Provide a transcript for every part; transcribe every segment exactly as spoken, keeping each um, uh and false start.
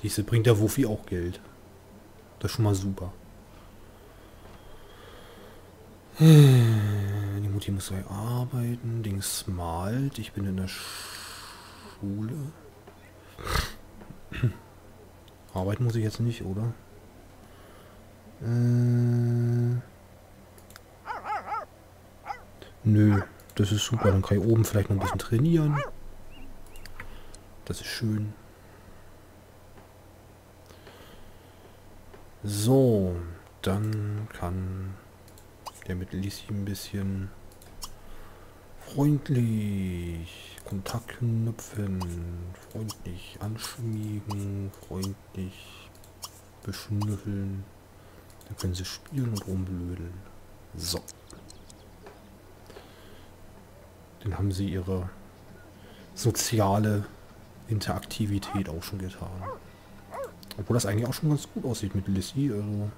Siehst du, bringt der Wuffi auch Geld. Das ist schon mal super. Die Mutti muss ja arbeiten. Dings malt. Ich bin in der Schule. Arbeiten muss ich jetzt nicht, oder? Äh... Nö, das ist super. Dann kann ich oben vielleicht noch ein bisschen trainieren. Das ist schön. So, dann kann der mit Lissi ein bisschen freundlich Kontakt knüpfen, freundlich anschmiegen, freundlich beschnüffeln. Dann können sie spielen und rumblödeln. So. Dann haben sie ihre soziale Interaktivität auch schon getan. Obwohl das eigentlich auch schon ganz gut aussieht mit Lissi, also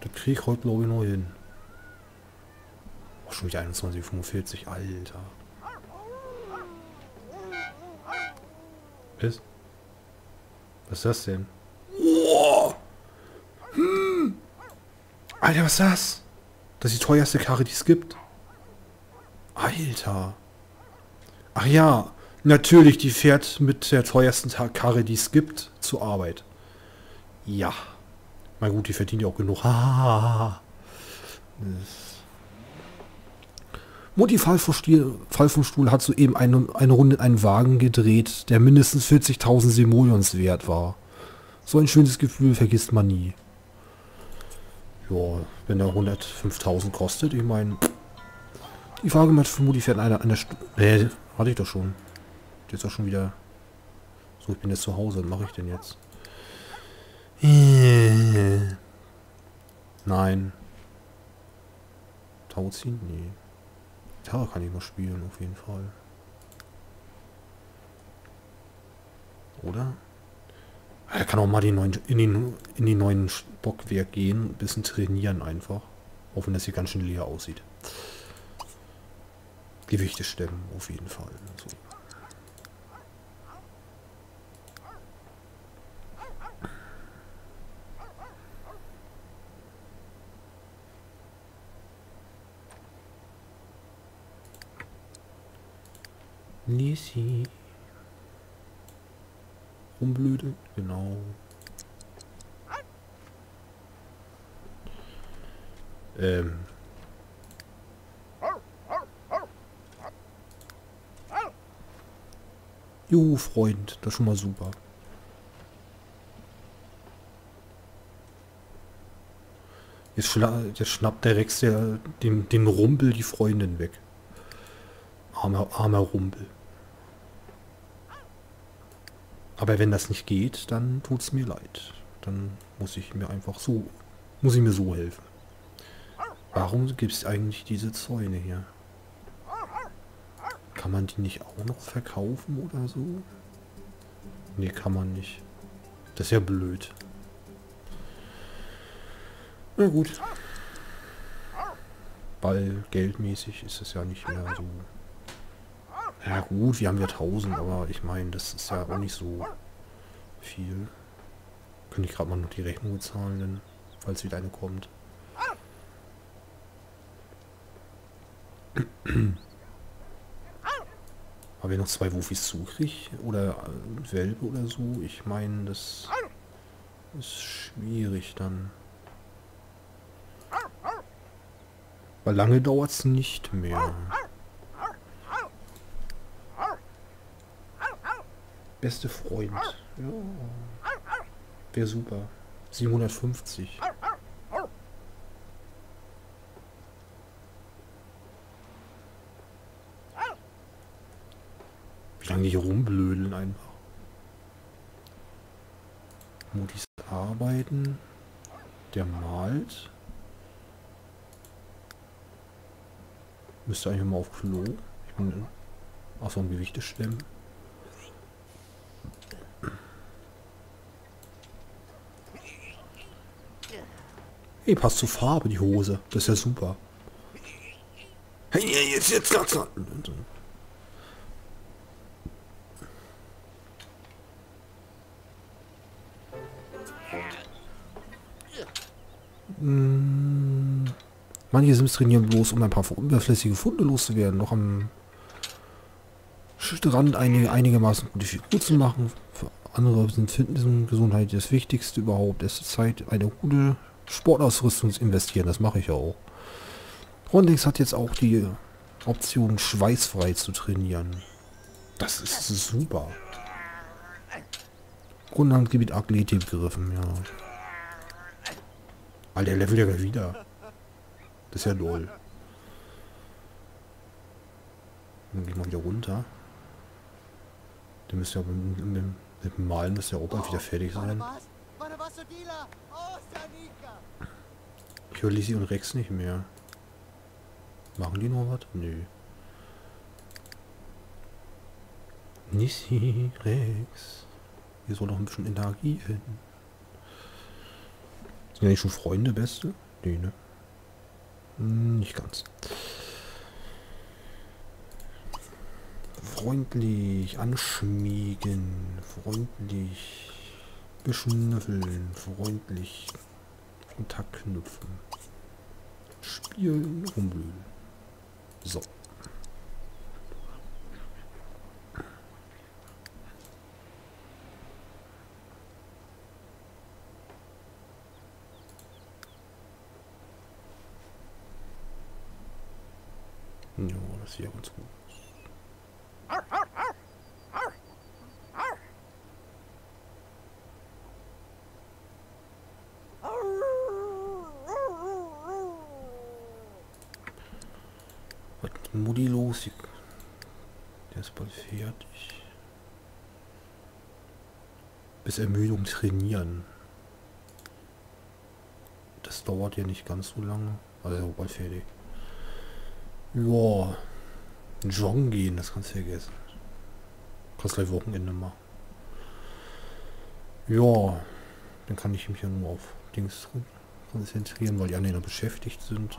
das krieg ich heute glaube ich noch hin. Oh, schon wieder einundzwanzig Uhr fünfundvierzig, Alter. Ist? Was ist das denn? Oh! Hm! Alter, was ist das? Das ist die teuerste Karre, die es gibt. Alter. Ach ja. Natürlich, die fährt mit der teuersten Karre, die es gibt, zur Arbeit. Ja. Na gut, die verdient ja auch genug. Mutti Fall vom Stuhl hat soeben eine, eine Runde in einen Wagen gedreht, der mindestens vierzigtausend Simoleons wert war. So ein schönes Gefühl vergisst man nie. Ja, wenn der hundertfünftausend kostet, ich meine... Die Waage hat für Mutti fährt eine... eine äh, hatte ich doch schon. Jetzt auch schon wieder. So, ich bin jetzt zu Hause. Was mache ich denn jetzt? Nein. Tau ziehen? Nee. Gitarre kann ich mal spielen, auf jeden Fall. Oder? Er kann auch mal die neuen, in, den, in die neuen Bockwerk gehen. Ein bisschen trainieren einfach. Auch wenn das hier ganz schön leer aussieht. Gewichte stemmen, auf jeden Fall. So. Lissi. Rumblüte, genau. Ähm. Juhu, Freund, das ist schon mal super. Jetzt, schla jetzt schnappt der Rex der, den, den Rumpel die Freundin weg. Armer, armer Rumpel. Aber wenn das nicht geht, dann tut's mir leid. Dann muss ich mir einfach so, muss ich mir so helfen. Warum gibt's eigentlich diese Zäune hier? Kann man die nicht auch noch verkaufen oder so? Nee, kann man nicht. Das ist ja blöd. Na gut. Ball, geldmäßig ist es ja nicht mehr so... Ja gut, wir haben ja tausend, aber ich meine, das ist ja auch nicht so viel. Könnte ich gerade mal noch die Rechnung bezahlen, denn, falls wieder eine kommt. Aber wenn noch zwei Wuffis zukrieg oder Welpe oder so, ich meine, das ist schwierig dann. Weil lange dauert es nicht mehr. Beste Freund. Ja. Wäre super. siebenhundertfünfzig. Wie lange die rumblödeln einfach. Mutis arbeiten. Der malt. Müsste eigentlich mal auf Klo. Ich bin auch so ein Gewichte stemmen. Hey, passt zur Farbe die Hose. Das ist ja super. Hey, jetzt, jetzt, ganz. Hm. Manche Sims trainieren bloß, um ein paar überflüssige Funde loszuwerden. Noch am Strand einige, einigermaßen gute Figur zu machen. Für andere sind Fitness und Gesundheit das Wichtigste überhaupt. Es ist Zeit, eine gute Sportausrüstung zu investieren. Das mache ich ja auch. Rondex hat jetzt auch die Option, schweißfrei zu trainieren. Das ist super. Grundhandgebiet Athletik gegriffen, ja. Alter, Level ja gleich wieder. Das ist ja lol. Dann gehen wir wieder runter. Dann müsst ihr mit, mit dem Malen müsst ihr auch bald wieder fertig sein. Ich höre Lizzie und Rex nicht mehr. Machen die noch was? Nö. Lizzie, Rex. Hier soll noch ein bisschen Energie hin. Sind ja nicht schon Freunde, Beste? Nee, ne? Nicht ganz. Freundlich anschmiegen, freundlich beschnüffeln, freundlich Kontakt knüpfen, spielen, rumblöden. So. Ja, das sieht ja ganz gut aus. Was ist denn Mutti los? Der ist bald fertig. Bis Ermüdung trainieren. Das dauert ja nicht ganz so lange. Also bald fertig. Joa, joggen gehen, das kannst du vergessen. Kannst gleich Wochenende machen. Ja, dann kann ich mich ja nur auf Dings konzentrieren, weil die anderen beschäftigt sind.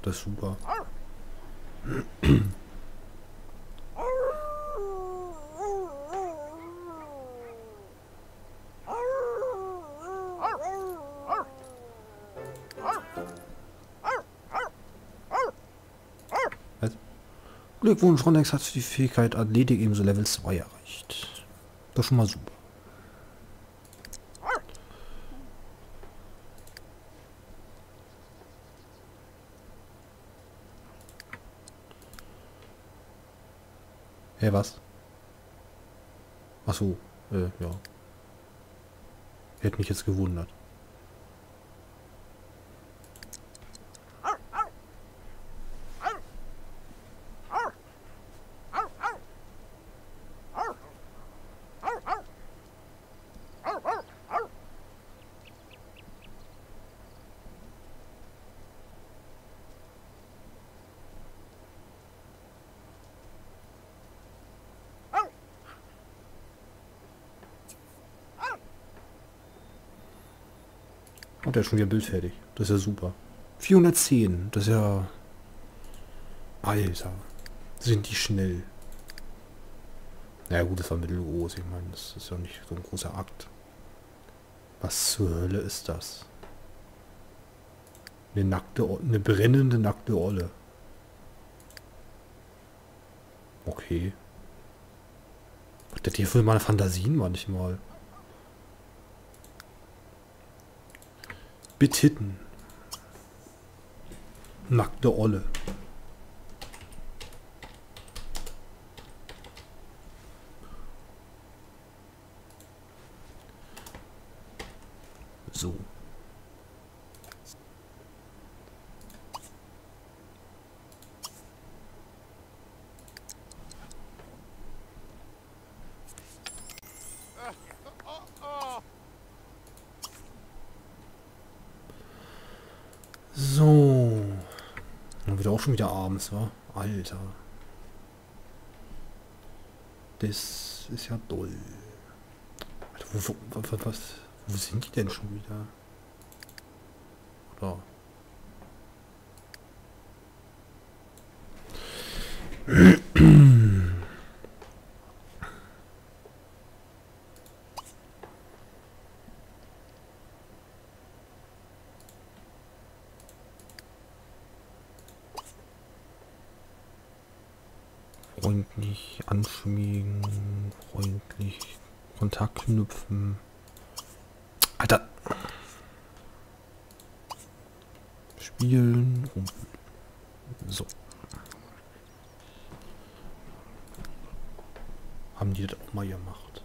Das ist super. Glückwunsch, Rondex hat die Fähigkeit Athletik ebenso Level zwei erreicht. Das ist schon mal super. Hä, hey, was? Achso, äh, ja. Hätte mich jetzt gewundert. Der ist schon wieder Bild fertig. Das ist ja super. vierhundertzehn. Das ist ja... Alter. Sind die schnell. Na ja, gut, das war mittelgroß. Ich meine, das ist ja nicht so ein großer Akt. Was zur Hölle ist das? Eine nackte... O eine brennende nackte Olle. Okay. Was hat der hier für meine Fantasien manchmal? Betitten. Nackte Olle. So. So. Dann wird auch schon wieder abends, wa? Alter. Das ist ja doll. Alter, wo, wo, wo, was, wo sind die denn schon wieder? Oder? freundlich anschmiegen, freundlich Kontakt knüpfen. Alter! Spielen. So. Haben die das auch mal gemacht?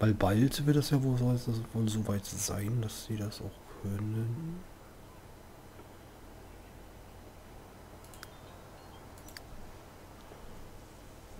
Weil bald wird das ja wohl so weit sein, dass sie das auch können.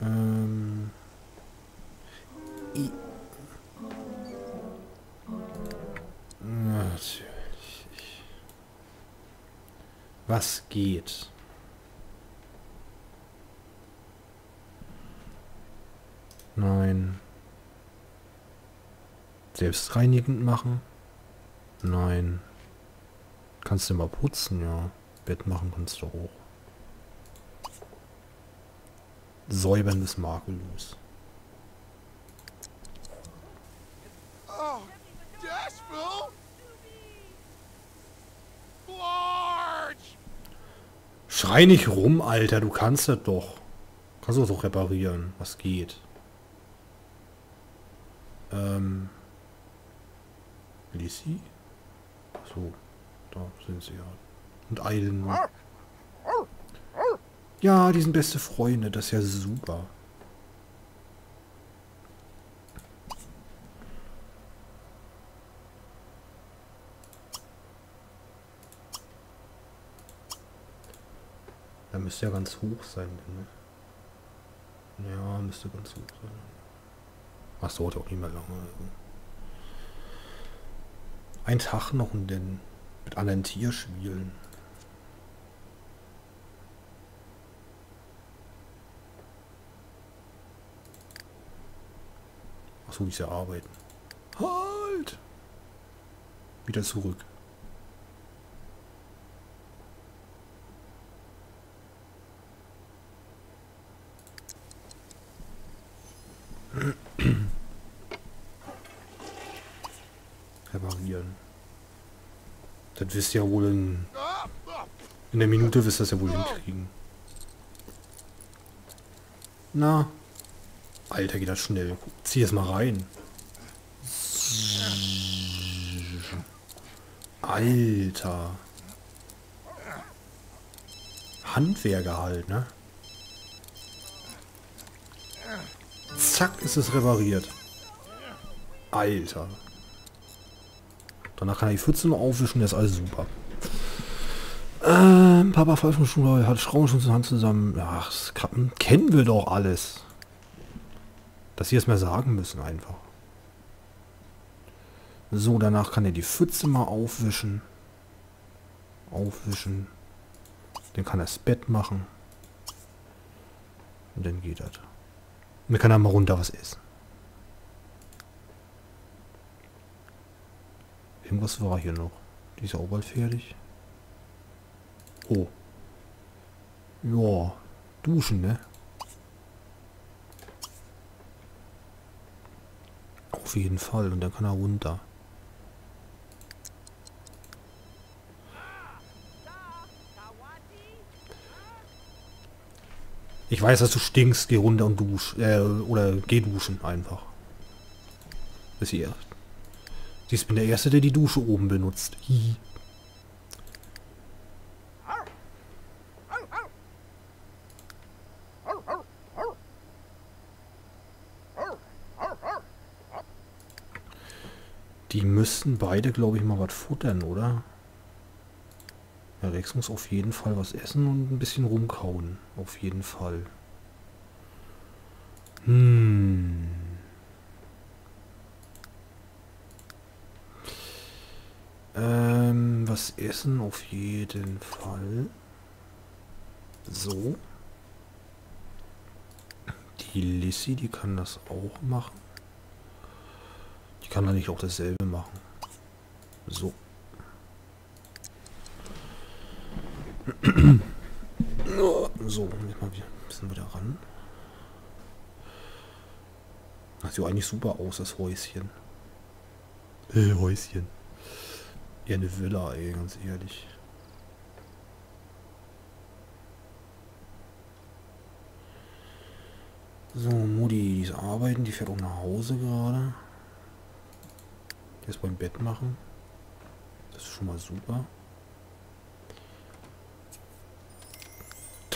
Ähm. I Natürlich. Was geht? Nein. Selbstreinigend machen? Nein. Kannst du mal putzen, ja. Bett machen kannst du auch. Säubern ist makellos. Schrei nicht rum, Alter, du kannst das doch. Kannst du doch reparieren, was geht. Ähm. Lissy? So, da sind sie ja. Und Eilen. Ja, die sind beste Freunde, das ist ja super. Müsste ja ganz hoch sein, ne? Ja, müsste ganz hoch sein. Ach so, dauert auch nicht mehr lange. Ein Tag noch und dann mit anderen Tier spielen. Ach so, wie sie arbeiten. Halt! Wieder zurück. Reparieren. Das wisst ihr ja wohl in, in der Minute wisst ihr das ja wohl hinkriegen. Na. Alter, geht das schnell. Zieh es mal rein. Alter. Handwerker halt, ne? Zack, ist es repariert. Alter. Danach kann er die Pfütze noch aufwischen, das ist alles super. Ähm, Papa Fallschirmschule hat Schrauben schon zur Hand zusammen. Ach, das Kappen kennen wir doch alles. Dass sie es mehr sagen müssen einfach. So, danach kann er die Pfütze mal aufwischen. Aufwischen. Dann kann er das Bett machen. Und dann geht das. Und dann kann er mal runter was essen. Irgendwas war hier noch. Die ist auch bald fertig. Oh. Ja. Duschen, ne? Auf jeden Fall. Und dann kann er runter. Ich weiß, dass du stinkst. Geh runter und dusch. Äh, oder geh duschen einfach. Bis hier. Ich bin der Erste, der die Dusche oben benutzt. Hi. Die müssten beide, glaube ich, mal was futtern, oder? Ja, Rex muss auf jeden Fall was essen und ein bisschen rumkauen. Auf jeden Fall. Hm. Ähm, was essen auf jeden Fall. So. Die Lissy, die kann das auch machen. Die kann da nicht auch dasselbe machen. So. So, jetzt mal wieder ein bisschen wieder ran. Das sieht eigentlich super aus, das Häuschen. Äh, Häuschen. Ja, eine Villa, ey, ganz ehrlich. So, Mutti, die ist arbeiten, die fährt auch nach Hause gerade. Die ist beim Bett machen. Das ist schon mal super.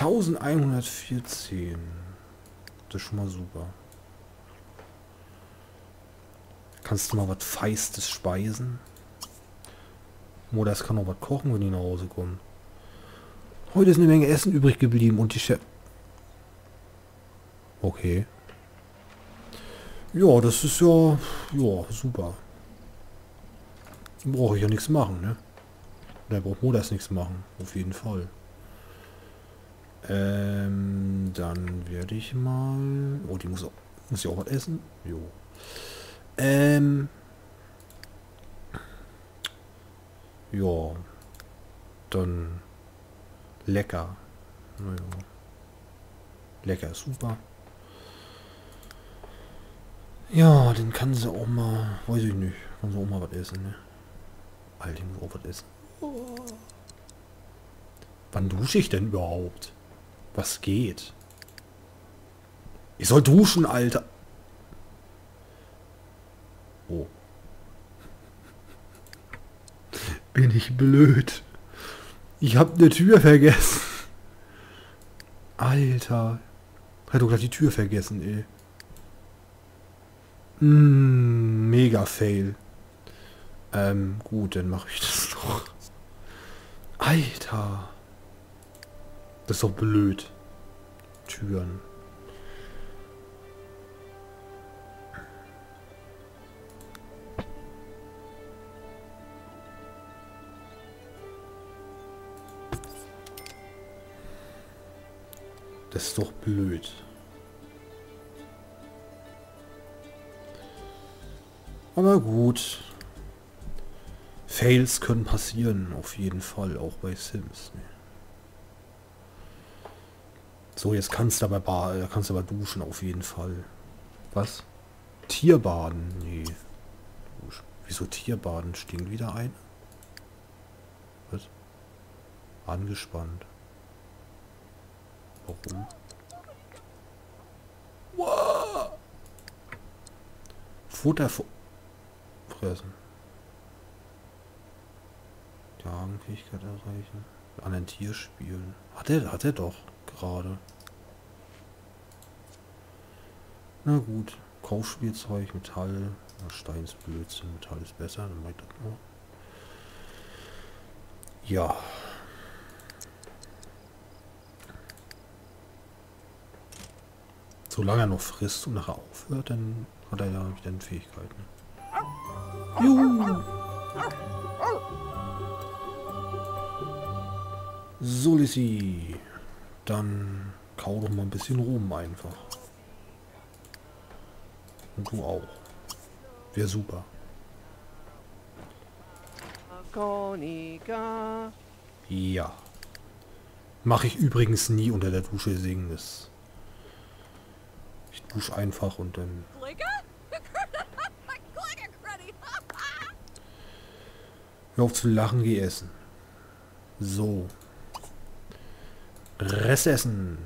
elfhundertvierzehn. Das ist schon mal super. Kannst du mal was Feistes speisen? Mutter, das kann auch was kochen, wenn die nach Hause kommen. Heute ist eine Menge Essen übrig geblieben und die Chef... Okay. Ja, das ist ja... Ja, super. Brauche ich ja nichts machen, ne? Da braucht Mutter nichts machen. Auf jeden Fall. Ähm, dann werde ich mal... Oh, die muss auch... Muss ja auch was essen? Jo. Ähm... Ja. Dann... Lecker. Ja. Lecker ist super. Ja, dann kann sie auch mal... Weiß ich nicht. Kann sie auch mal was essen, ne? Alter, die muss auch was essen. Oh. Wann dusche ich denn überhaupt? Was geht? Ich soll duschen, Alter. Oh. Bin ich blöd. Ich hab eine Tür vergessen. Alter. Hat doch gleich die Tür vergessen, ey. Mm, mega Fail. Ähm, gut, dann mache ich das doch. Alter. Das ist doch blöd. Türen. Das ist doch blöd. Aber gut. Fails können passieren, auf jeden Fall, auch bei Sims. Ne? So, jetzt kannst du aber baden, kannst aber duschen auf jeden Fall. Was? Tierbaden? Nee. Wieso Tierbaden? Stinkt wieder ein? Was? Angespannt. Warum? Wow. Futter fressen. Jagenfähigkeit erreichen. An ein Tier spielen. Hat er, hat er doch. Gerade. Na gut, Kaufspielzeug, Metall, Stein ist Blödsinn, Metall ist besser, dann mach ich das mal. Ja. Solange er noch frisst und nachher aufhört, dann hat er ja wieder Fähigkeiten. Juhu. So, Lissi. Dann kau doch mal ein bisschen rum einfach. Und du auch. Wäre super. Ja. Mache ich übrigens nie unter der Dusche singen. Das. Ich dusche einfach und dann... Hör auf zu lachen, geh essen. So. Rest essen.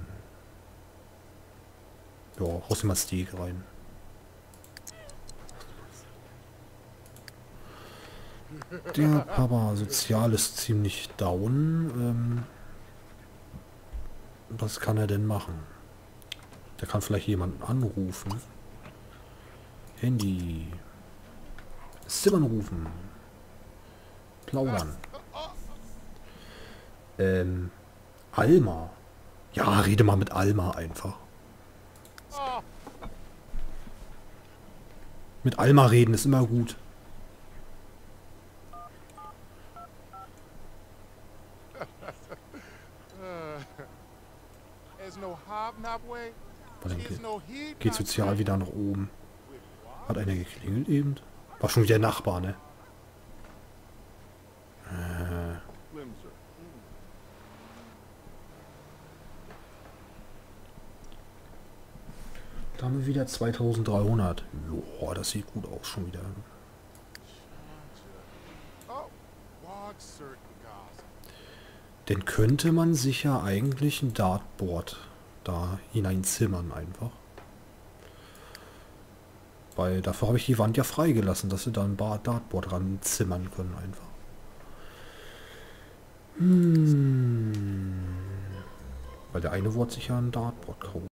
Ja, haust du mal Steak rein. Der Papa sozial ist ziemlich down. Ähm, was kann er denn machen? Der kann vielleicht jemanden anrufen. Handy. Zimmern rufen. Plaudern. Ähm... Alma. Ja, rede mal mit Alma einfach. Mit Alma reden ist immer gut. Warte, geht, geht sozial wieder nach oben. Hat einer geklingelt eben? War schon wieder Nachbar, ne? Da haben wir wieder zweitausenddreihundert. Joa, das sieht gut aus schon wieder. Denn könnte man sich ja eigentlich ein Dartboard da hineinzimmern einfach. bei. Dafür habe ich die Wand ja freigelassen, dass wir da ein Dartboard dran zimmern können einfach. Hm. Weil der eine Wort sich ja ein Dartboard kauft.